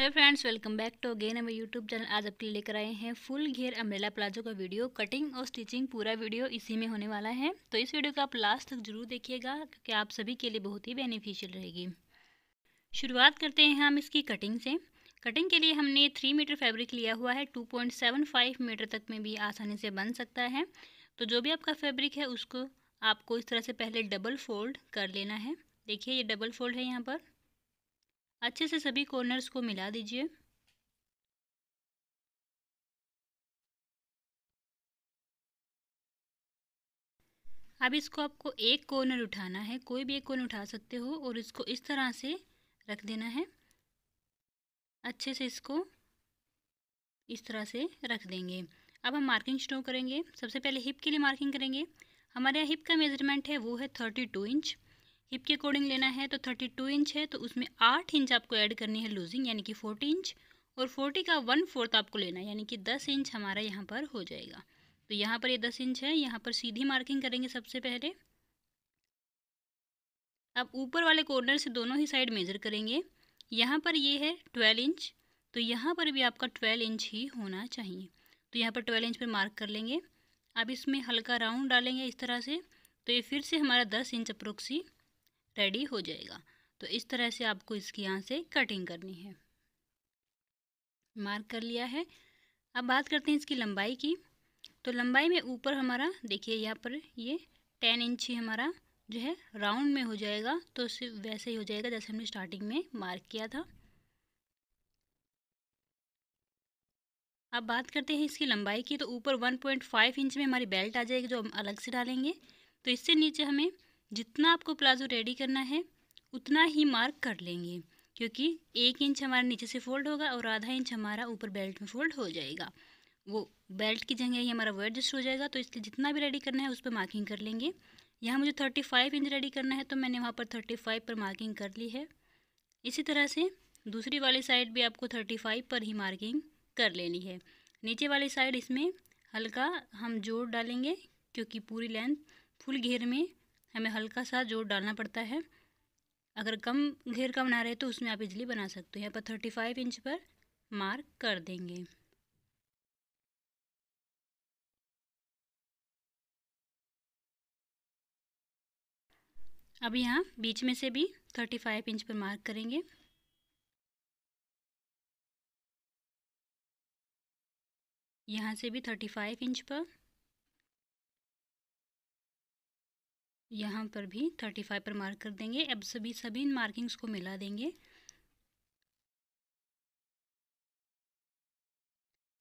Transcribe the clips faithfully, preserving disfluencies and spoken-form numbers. Hello friends, welcome back to again हमारे YouTube channel. आज आपके लिए लेकर आए हैं फुल घेर अम्ब्रेला प्लाजो का वीडियो। कटिंग और स्टिचिंग पूरा वीडियो इसी में होने वाला है, तो इस वीडियो को आप लास्ट तक जरूर देखिएगा क्योंकि आप सभी के लिए बहुत ही बेनिफिशियल रहेगी। शुरुआत करते हैं हम इसकी कटिंग से। कटिंग के लिए हमने थ्री मीटर फैब्रिक लिया हुआ है। Two point seven five metre तक में भी आसानी से बन सकता है। तो जो भी आपका फैब्रिक है उसको आपको इस तरह से पहले डबल फोल्ड कर लेना है। देखिए ये डबल फोल्ड है, यहाँ पर अच्छे से सभी कॉर्नर्स को मिला दीजिए। अब इसको आपको एक कॉर्नर उठाना है, कोई भी एक कॉर्नर उठा सकते हो, और इसको इस तरह से रख देना है। अच्छे से इसको इस तरह से रख देंगे। अब हम मार्किंग शुरू करेंगे। सबसे पहले हिप के लिए मार्किंग करेंगे। हमारे यहाँ हिप का मेजरमेंट है वो है थर्टी टू इंच। हिप के अकॉर्डिंग लेना है, तो थर्टी टू इंच है तो उसमें आठ इंच आपको ऐड करनी है लूजिंग, यानी कि फोर्टी इंच, और फोर्टी का वन फोर्थ आपको लेना है, यानी कि दस इंच हमारा यहाँ पर हो जाएगा। तो यहाँ पर ये यह दस इंच है, यहाँ पर सीधी मार्किंग करेंगे सबसे पहले। अब ऊपर वाले कॉर्नर से दोनों ही साइड मेजर करेंगे। यहाँ पर ये यह है ट्वेल्व इंच, तो यहाँ पर भी आपका ट्वेल्व इंच ही होना चाहिए। तो यहाँ पर ट्वेल्व इंच पर मार्क कर लेंगे। अब इसमें हल्का राउंड डालेंगे इस तरह से, तो ये फिर से हमारा दस इंच अप्रोक्सी रेडी हो जाएगा। तो इस तरह से आपको इसकी यहाँ से कटिंग करनी है। मार्क कर लिया है। अब बात करते हैं इसकी लंबाई की। तो लंबाई में ऊपर हमारा देखिए यहाँ पर ये टेन इंच ही हमारा जो है राउंड में हो जाएगा, तो सिर्फ वैसे ही हो जाएगा जैसे हमने स्टार्टिंग में मार्क किया था। अब बात करते हैं इसकी लंबाई की। तो ऊपर वन पॉइंट फाइव इंच में हमारी बेल्ट आ जाएगी जो हम अलग से डालेंगे। तो इससे नीचे हमें जितना आपको प्लाजो रेडी करना है उतना ही मार्क कर लेंगे, क्योंकि एक इंच हमारा नीचे से फोल्ड होगा और आधा इंच हमारा ऊपर बेल्ट में फोल्ड हो जाएगा। वो बेल्ट की जगह ही हमारा वो एडजस्ट हो जाएगा। तो इसलिए जितना भी रेडी करना है उस पर मार्किंग कर लेंगे। यहाँ मुझे थर्टी फाइव इंच रेडी करना है, तो मैंने वहाँ पर थर्टी फाइव पर मार्किंग कर ली है। इसी तरह से दूसरी वाली साइड भी आपको थर्टी फाइव पर ही मार्किंग कर लेनी है। नीचे वाली साइड इसमें हल्का हम जोड़ डालेंगे, क्योंकि पूरी लेंथ फुल घेर में हमें हल्का सा जोड़ डालना पड़ता है। अगर कम घेर का बना रहे तो उसमें आप इजली बना सकते हो। यहाँ पर थर्टी फाइव इंच पर मार्क कर देंगे। अब यहाँ बीच में से भी थर्टी फाइव इंच पर मार्क करेंगे। यहाँ से भी थर्टी फाइव इंच पर, यहाँ पर भी थर्टी फाइव पर मार्क कर देंगे। अब सभी सभी इन मार्किंग्स को मिला देंगे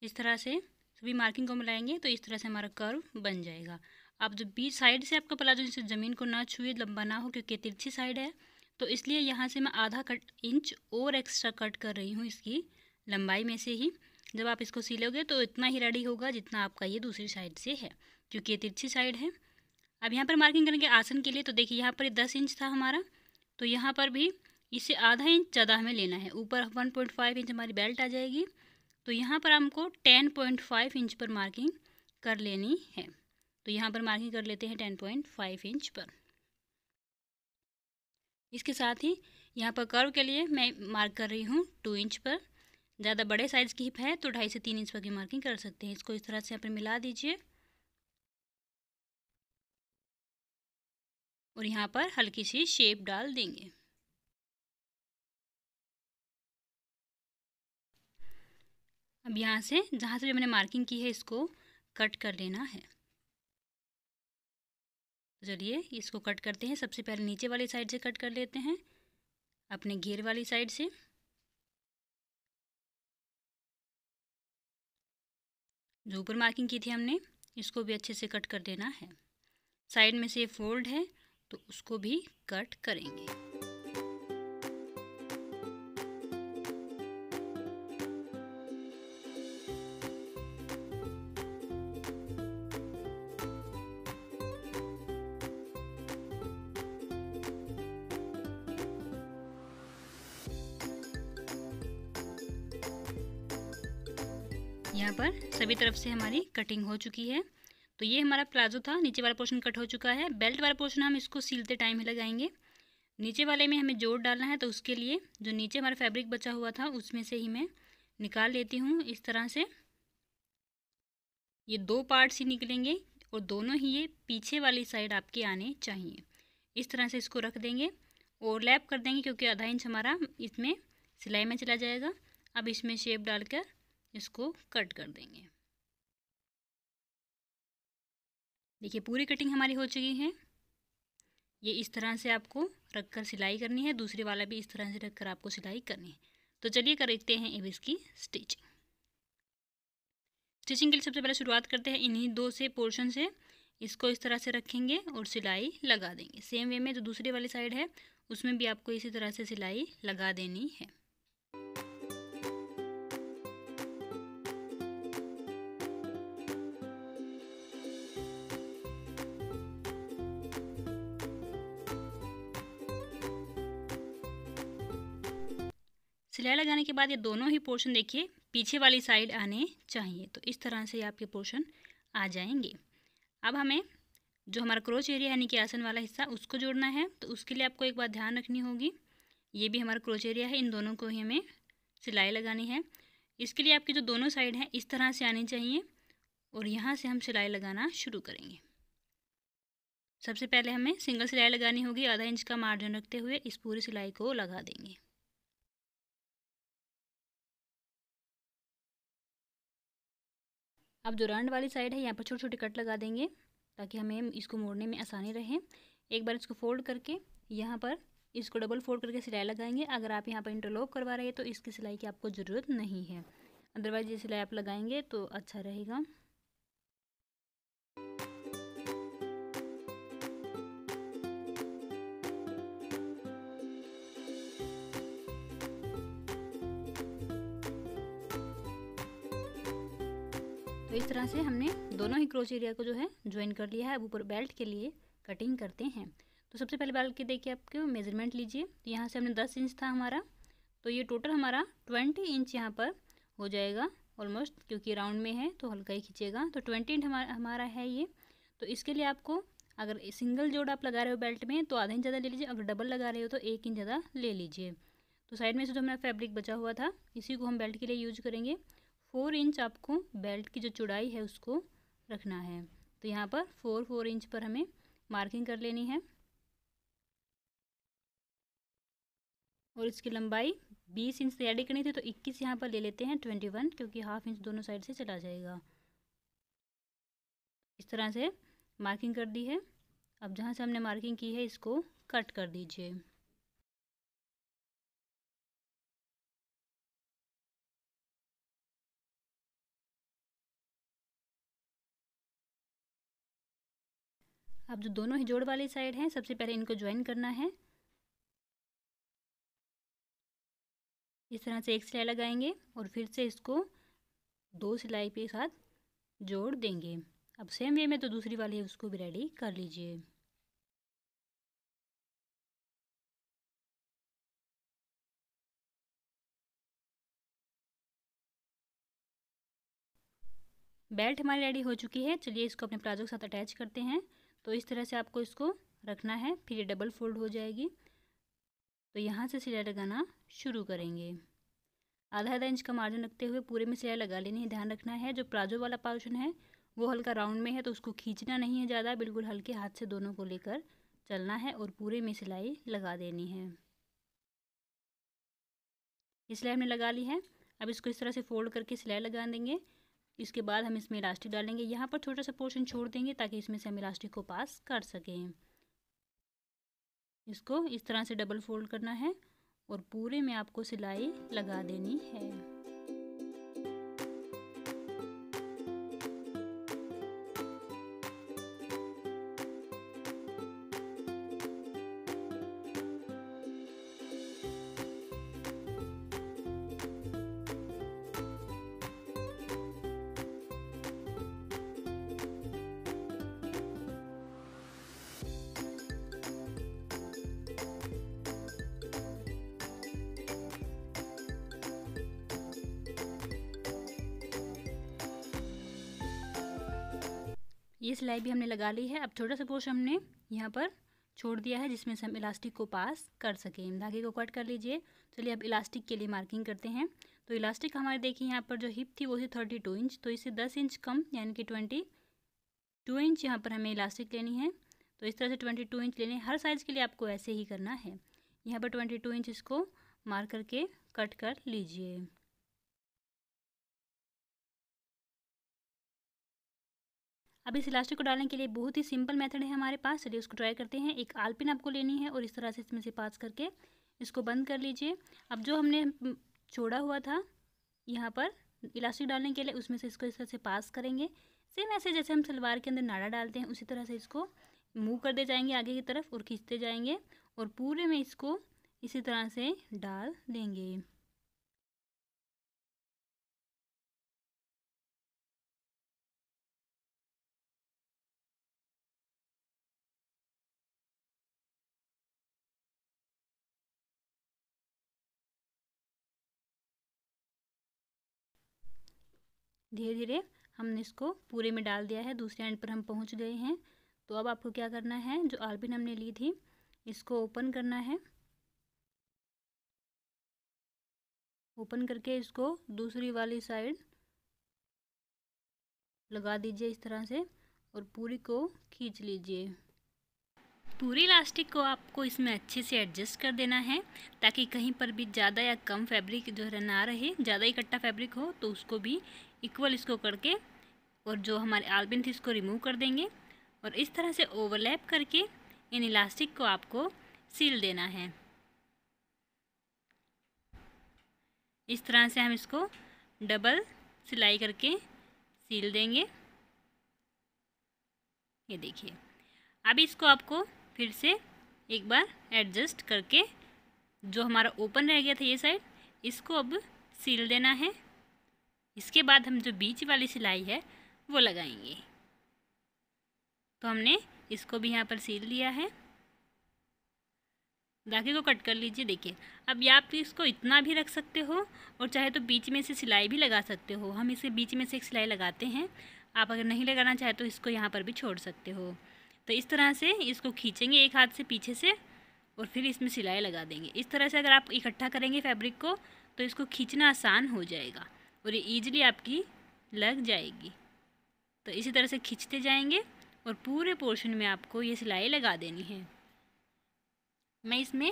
इस तरह से। सभी मार्किंग को मिलाएंगे तो इस तरह से हमारा कर्व बन जाएगा। अब जब बीच साइड से आपका प्लाजो जैसे ज़मीन को ना छुए, लंबा ना हो, क्योंकि तिरछी साइड है, तो इसलिए यहाँ से मैं आधा कट इंच और एक्स्ट्रा कट कर रही हूँ इसकी लंबाई में से ही। जब आप इसको सिलोगे तो इतना ही रेडी होगा जितना आपका ये दूसरी साइड से है, क्योंकि ये तिरछी साइड है। अब यहाँ पर मार्किंग करेंगे आसन के लिए। तो देखिए यहाँ पर दस इंच था हमारा, तो यहाँ पर भी इससे आधा इंच ज़्यादा हमें लेना है। ऊपर वन पॉइंट फाइव इंच हमारी बेल्ट आ जाएगी, तो यहाँ पर हमको टेन पॉइंट फाइव इंच पर मार्किंग कर लेनी है। तो यहाँ पर मार्किंग कर लेते हैं टेन पॉइंट फाइव इंच पर। इसके साथ ही यहाँ पर कर्व के लिए मैं मार्क कर रही हूँ टू इंच पर। ज़्यादा बड़े साइज़ की हिप है तो ढाई से तीन इंच पर की मार्किंग कर सकते हैं। इसको इस तरह से यहाँ पर मिला दीजिए और यहाँ पर हल्की सी शेप डाल देंगे। अब यहाँ से जहाँ से भी मैंने मार्किंग की है इसको कट कर लेना है। चलिए इसको कट करते हैं। सबसे पहले नीचे वाली साइड से कट कर लेते हैं, अपने घेर वाली साइड से। जो ऊपर मार्किंग की थी हमने इसको भी अच्छे से कट कर देना है। साइड में से फोल्ड है तो उसको भी कट करेंगे। यहाँ पर सभी तरफ से हमारी कटिंग हो चुकी है। तो ये हमारा प्लाजो था, नीचे वाला पोर्शन कट हो चुका है। बेल्ट वाला पोर्शन हम इसको सिलते टाइम ही लगाएंगे। नीचे वाले में हमें जोड़ डालना है, तो उसके लिए जो नीचे हमारा फैब्रिक बचा हुआ था उसमें से ही मैं निकाल लेती हूँ इस तरह से। ये दो पार्ट्स ही निकलेंगे और दोनों ही ये पीछे वाली साइड आपके आने चाहिए। इस तरह से इसको रख देंगे, ओवरलैप कर देंगे क्योंकि आधा इंच हमारा इसमें सिलाई में चला जाएगा। अब इसमें शेप डालकर इसको कट कर देंगे। देखिए पूरी कटिंग हमारी हो चुकी है। ये इस तरह से आपको रखकर सिलाई करनी है, दूसरे वाला भी इस तरह से रखकर आपको सिलाई करनी है। तो चलिए करते हैं अब इसकी स्टिचिंग। स्टिचिंग के लिए सबसे पहले शुरुआत करते हैं इन्हीं दो से पोर्शन से। इसको इस तरह से रखेंगे और सिलाई लगा देंगे। सेम वे में जो दूसरी वाली साइड है उसमें भी आपको इसी तरह से सिलाई लगा देनी है। सिलाई लगाने के बाद ये दोनों ही पोर्शन देखिए पीछे वाली साइड आने चाहिए, तो इस तरह से आपके पोर्शन आ जाएंगे। अब हमें जो हमारा क्रोच एरिया यानी कि आसन वाला हिस्सा उसको जोड़ना है, तो उसके लिए आपको एक बात ध्यान रखनी होगी। ये भी हमारा क्रोच एरिया है, इन दोनों को ही हमें सिलाई लगानी है। इसके लिए आपकी जो दोनों साइड हैं इस तरह से आनी चाहिए और यहाँ से हम सिलाई लगाना शुरू करेंगे। सबसे पहले हमें सिंगल सिलाई लगानी होगी, आधा इंच का मार्जिन रखते हुए इस पूरी सिलाई को लगा देंगे। अब जो राउंड वाली साइड है यहाँ पर छोटे छोटे कट लगा देंगे ताकि हमें इसको मोड़ने में आसानी रहे। एक बार इसको फोल्ड करके यहाँ पर इसको डबल फोल्ड करके सिलाई लगाएंगे। अगर आप यहाँ पर इंटरलॉक करवा रहे हैं तो इसकी सिलाई की आपको ज़रूरत नहीं है, अदरवाइज ये सिलाई आप लगाएंगे तो अच्छा रहेगा। तो इस तरह से हमने दोनों ही क्रोच एरिया को जो है ज्वाइन कर लिया है। अब ऊपर बेल्ट के लिए कटिंग करते हैं। तो सबसे पहले बेल्ट के देखिए आपके मेजरमेंट लीजिए। तो यहाँ से हमने दस इंच था हमारा, तो ये टोटल हमारा ट्वेंटी इंच यहाँ पर हो जाएगा ऑलमोस्ट, क्योंकि राउंड में है तो हल्का ही खींचेगा। तो ट्वेंटी इंच हमारा हमारा है ये। तो इसके लिए आपको अगर सिंगल जोड़ आप लगा रहे हो बेल्ट में तो आधा इंच ज़्यादा ले लीजिए, अगर डबल लगा रहे हो तो एक इंच ज़्यादा ले लीजिए। तो साइड में से जो हमारा फैब्रिक बचा हुआ था इसी को हम बेल्ट के लिए यूज करेंगे। फोर इंच आपको बेल्ट की जो चौड़ाई है उसको रखना है, तो यहाँ पर फोर फोर इंच पर हमें मार्किंग कर लेनी है और इसकी लंबाई बीस इंच तैयारी करनी थी, तो इक्कीस यहाँ पर ले लेते हैं, ट्वेंटी वन, क्योंकि हाफ इंच दोनों साइड से चला जाएगा। इस तरह से मार्किंग कर दी है। अब जहाँ से हमने मार्किंग की है इसको कट कर दीजिए। अब जो दोनों ही जोड़ वाली साइड हैं सबसे पहले इनको ज्वाइन करना है। इस तरह से एक सिलाई लगाएंगे और फिर से इसको दो सिलाई के साथ जोड़ देंगे। अब सेम वे में तो दूसरी वाली है उसको भी रेडी कर लीजिए। बेल्ट हमारी रेडी हो चुकी है। चलिए इसको अपने प्लाजो के साथ अटैच करते हैं। तो इस तरह से आपको इसको रखना है, फिर ये डबल फोल्ड हो जाएगी, तो यहाँ से सिलाई लगाना शुरू करेंगे। आधा आधा इंच का मार्जिन रखते हुए पूरे में सिलाई लगा लेनी है। ध्यान रखना है जो प्लाजो वाला पोर्शन है वो हल्का राउंड में है, तो उसको खींचना नहीं है ज़्यादा, बिल्कुल हल्के हाथ से दोनों को लेकर चलना है और पूरे में सिलाई लगा देनी है। ये सिलाई हमने लगा ली है। अब इसको इस तरह से फोल्ड करके सिलाई लगा देंगे। इसके बाद हम इसमें इलास्टिक डालेंगे, यहाँ पर छोटा सा पोर्शन छोड़ देंगे ताकि इसमें से हम इलास्टिक को पास कर सकें। इसको इस तरह से डबल फोल्ड करना है और पूरे में आपको सिलाई लगा देनी है। ये सिलाई भी हमने लगा ली है। अब छोटा सा पोर्शन हमने यहाँ पर छोड़ दिया है जिसमें से हम इलास्टिक को पास कर सकें। धागे को कट कर लीजिए। चलिए अब इलास्टिक के लिए मार्किंग करते हैं। तो इलास्टिक हमारे देखिए यहाँ पर जो हिप थी वो थी थर्टी टू इंच, तो इसे दस इंच कम यानी कि ट्वेंटी टू इंच यहाँ पर हमें इलास्टिक लेनी है। तो इस तरह से ट्वेंटी टू इंच लेने, हर साइज़ के लिए आपको ऐसे ही करना है। यहाँ पर ट्वेंटी टू इंच इसको मार्क करके कट कर लीजिए। अब इस इलास्टिक को डालने के लिए बहुत ही सिंपल मेथड है हमारे पास, चलिए उसको ट्राई करते हैं। एक आलपिन आपको लेनी है और इस तरह से इसमें से पास करके इसको बंद कर लीजिए। अब जो हमने छोड़ा हुआ था यहाँ पर इलास्टिक डालने के लिए, उसमें से इसको इस तरह से पास करेंगे। सेम ऐसे जैसे हम सलवार के अंदर नाड़ा डालते हैं उसी तरह से इसको मूव करते जाएंगे आगे की तरफ और खींचते जाएंगे और पूरे में इसको इसी तरह से डाल देंगे। धीरे धीरे हमने इसको पूरे में डाल दिया है, दूसरे एंड पर हम पहुंच गए हैं। तो अब आपको क्या करना है, जो आलपिन हमने ली थी इसको ओपन करना है। ओपन करके इसको दूसरी वाली साइड लगा दीजिए इस तरह से और पूरी को खींच लीजिए। पूरी इलास्टिक को आपको इसमें अच्छे से एडजस्ट कर देना है ताकि कहीं पर भी ज़्यादा या कम फैब्रिक जो है ना रहे। ज़्यादा इकट्ठा फैब्रिक हो तो उसको भी इक्वल इसको करके और जो हमारे आलपिन थी इसको रिमूव कर देंगे और इस तरह से ओवरलैप करके इन इलास्टिक को आपको सील देना है। इस तरह से हम इसको डबल सिलाई करके सील देंगे। ये देखिए, अब इसको आपको फिर से एक बार एडजस्ट करके जो हमारा ओपन रह गया था ये साइड, इसको अब सील देना है। इसके बाद हम जो बीच वाली सिलाई है वो लगाएंगे। तो हमने इसको भी यहाँ पर सील लिया है। धागे को कट कर लीजिए। देखिए, अब या आप इसको इतना भी रख सकते हो और चाहे तो बीच में से सिलाई भी लगा सकते हो। हम इसे बीच में से एक सिलाई लगाते हैं, आप अगर नहीं लगाना चाहे तो इसको यहाँ पर भी छोड़ सकते हो। तो इस तरह से इसको खींचेंगे एक हाथ से पीछे से और फिर इसमें सिलाई लगा देंगे। इस तरह से अगर आप इकट्ठा करेंगे फैब्रिक को तो इसको खींचना आसान हो जाएगा और ये ईजिली आपकी लग जाएगी। तो इसी तरह से खींचते जाएंगे और पूरे पोर्शन में आपको ये सिलाई लगा देनी है। मैं इसमें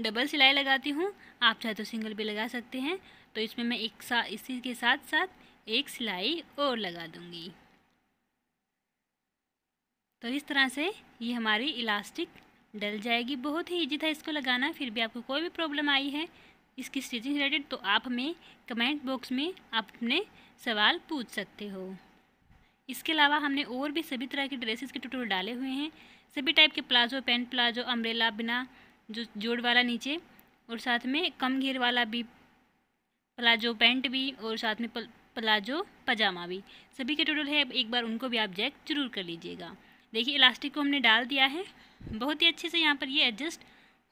डबल सिलाई लगाती हूँ, आप चाहे तो सिंगल भी लगा सकते हैं। तो इसमें मैं एक साथ इसी के साथ साथ एक सिलाई और लगा दूँगी। तो इस तरह से ये हमारी इलास्टिक डल जाएगी। बहुत ही ईजी था इसको लगाना। फिर भी आपको कोई भी प्रॉब्लम आई है इसकी स्टिचिंग रिलेटेड तो आप हमें कमेंट बॉक्स में आप अपने सवाल पूछ सकते हो। इसके अलावा हमने और भी सभी तरह के ड्रेसेस के ट्यूटोरियल डाले हुए हैं, सभी टाइप के प्लाजो, पैंट प्लाजो, अम्ब्रेला, बिना जो जोड़ वाला नीचे और साथ में कम घेर वाला भी, प्लाजो पैंट भी और साथ में प्लाजो पजामा भी, सभी के ट्यूटोरियल है। एक बार उनको भी आप चेक जरूर कर लीजिएगा। देखिए, इलास्टिक को हमने डाल दिया है, बहुत ही अच्छे से यहाँ पर ये एडजस्ट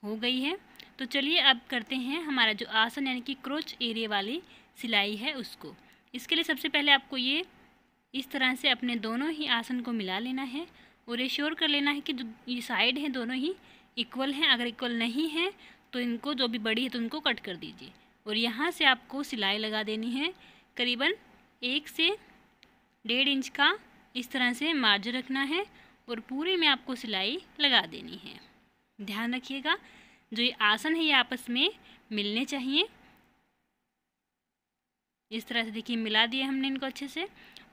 हो गई है। तो चलिए अब करते हैं हमारा जो आसन यानी कि क्रोच एरिया वाली सिलाई है उसको। इसके लिए सबसे पहले आपको ये इस तरह से अपने दोनों ही आसन को मिला लेना है और ये श्योर कर लेना है कि जो ये साइड हैं दोनों ही इक्वल हैं। अगर इक्वल नहीं है तो इनको जो भी बड़ी है तो उनको कट कर दीजिए और यहाँ से आपको सिलाई लगा देनी है। करीबन एक से डेढ़ इंच का इस तरह से मार्जिन रखना है और पूरे में आपको सिलाई लगा देनी है। ध्यान रखिएगा, जो ये आसन है ये आपस में मिलने चाहिए। इस तरह से देखिए, मिला दिए हमने इनको अच्छे से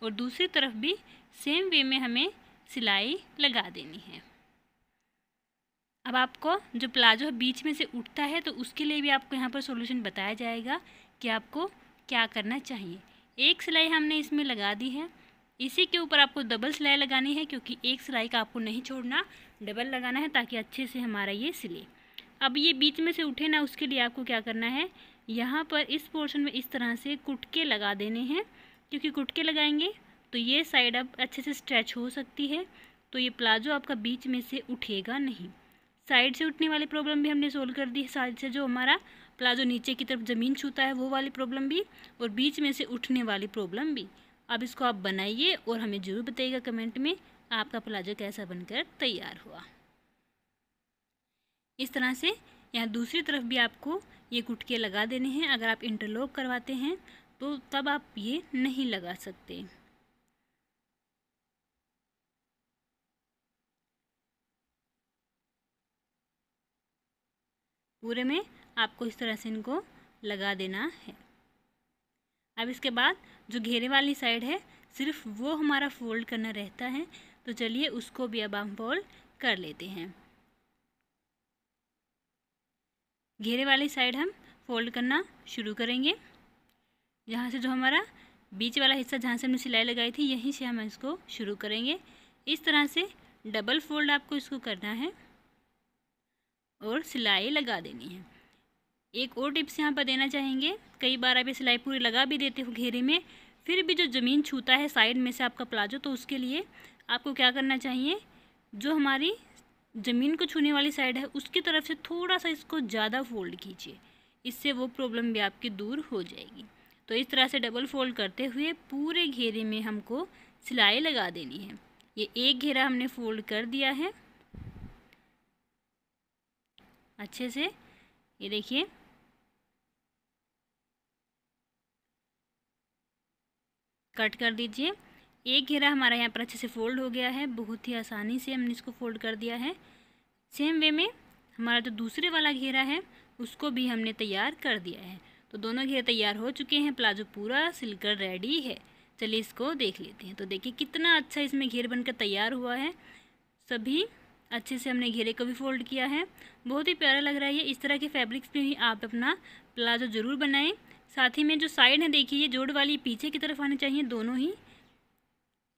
और दूसरी तरफ भी सेम वे में हमें सिलाई लगा देनी है। अब आपको जो प्लाजो बीच में से उठता है तो उसके लिए भी आपको यहाँ पर सॉल्यूशन बताया जाएगा कि आपको क्या करना चाहिए। एक सिलाई हमने इसमें लगा दी है, इसी के ऊपर आपको डबल सिलाई लगानी है क्योंकि एक सिलाई का आपको नहीं छोड़ना, डबल लगाना है ताकि अच्छे से हमारा ये सिले। अब ये बीच में से उठे ना, उसके लिए आपको क्या करना है, यहाँ पर इस पोर्शन में इस तरह से कुटके लगा देने हैं क्योंकि कुटके लगाएंगे तो ये साइड अब अच्छे से स्ट्रेच हो सकती है। तो ये प्लाजो आपका बीच में से उठेगा नहीं। साइड से उठने वाली प्रॉब्लम भी हमने सोल्व कर दी है, साइड से जो हमारा प्लाजो नीचे की तरफ ज़मीन छूता है वो वाली प्रॉब्लम भी और बीच में से उठने वाली प्रॉब्लम भी। अब इसको आप बनाइए और हमें ज़रूर बताइएगा कमेंट में आपका प्लाजो कैसा बनकर तैयार हुआ। इस तरह से यहाँ दूसरी तरफ भी आपको ये गुटके लगा देने हैं। अगर आप इंटरलॉक करवाते हैं तो तब आप ये नहीं लगा सकते। पूरे में आपको इस तरह से इनको लगा देना है। अब इसके बाद जो घेरे वाली साइड है सिर्फ वो हमारा फोल्ड करना रहता है, तो चलिए उसको भी अब हम फोल्ड कर लेते हैं। घेरे वाली साइड हम फोल्ड करना शुरू करेंगे। यहाँ से जो हमारा बीच वाला हिस्सा जहाँ से हमने सिलाई लगाई थी यहीं से हम इसको शुरू करेंगे। इस तरह से डबल फोल्ड आपको इसको करना है और सिलाई लगा देनी है। एक और टिप्स यहाँ पर देना चाहेंगे, कई बार आप ये सिलाई पूरी लगा भी देते हो घेरे में, फिर भी जो ज़मीन छूता है साइड में से आपका प्लाजो, तो उसके लिए आपको क्या करना चाहिए, जो हमारी ज़मीन को छूने वाली साइड है उसकी तरफ से थोड़ा सा इसको ज़्यादा फोल्ड कीजिए, इससे वो प्रॉब्लम भी आपकी दूर हो जाएगी। तो इस तरह से डबल फोल्ड करते हुए पूरे घेरे में हमको सिलाई लगा देनी है। ये एक घेरा हमने फोल्ड कर दिया है अच्छे से, ये देखिए। कट कर दीजिए। एक घेरा हमारा यहाँ पर अच्छे से फोल्ड हो गया है, बहुत ही आसानी से हमने इसको फोल्ड कर दिया है। सेम वे में हमारा जो दूसरे वाला घेरा है उसको भी हमने तैयार कर दिया है। तो दोनों घेरे तैयार हो चुके हैं, प्लाजो पूरा सिलकर रेडी है। चलिए इसको देख लेते हैं। तो देखिए कितना अच्छा इसमें घेर बनकर तैयार हुआ है। सभी अच्छे से हमने घेरे को भी फोल्ड किया है, बहुत ही प्यारा लग रहा है। इस तरह के फैब्रिक्स में ही आप अपना प्लाजो ज़रूर बनाएं। साथ ही में जो साइड है देखिए, ये जोड़ वाली पीछे की तरफ आनी चाहिए दोनों ही।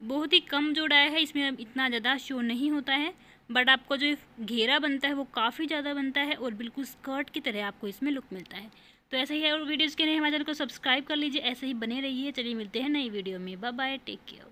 बहुत ही कम जोड़ आया है, इसमें इतना ज़्यादा शो नहीं होता है, बट आपको जो घेरा बनता है वो काफ़ी ज़्यादा बनता है और बिल्कुल स्कर्ट की तरह आपको इसमें लुक मिलता है। तो ऐसे ही और वीडियोज़ के लिए हमारे चैनल को सब्सक्राइब कर लीजिए। ऐसे ही बने रहिए। चलिए मिलते हैं नई वीडियो में। Bye bye, take care.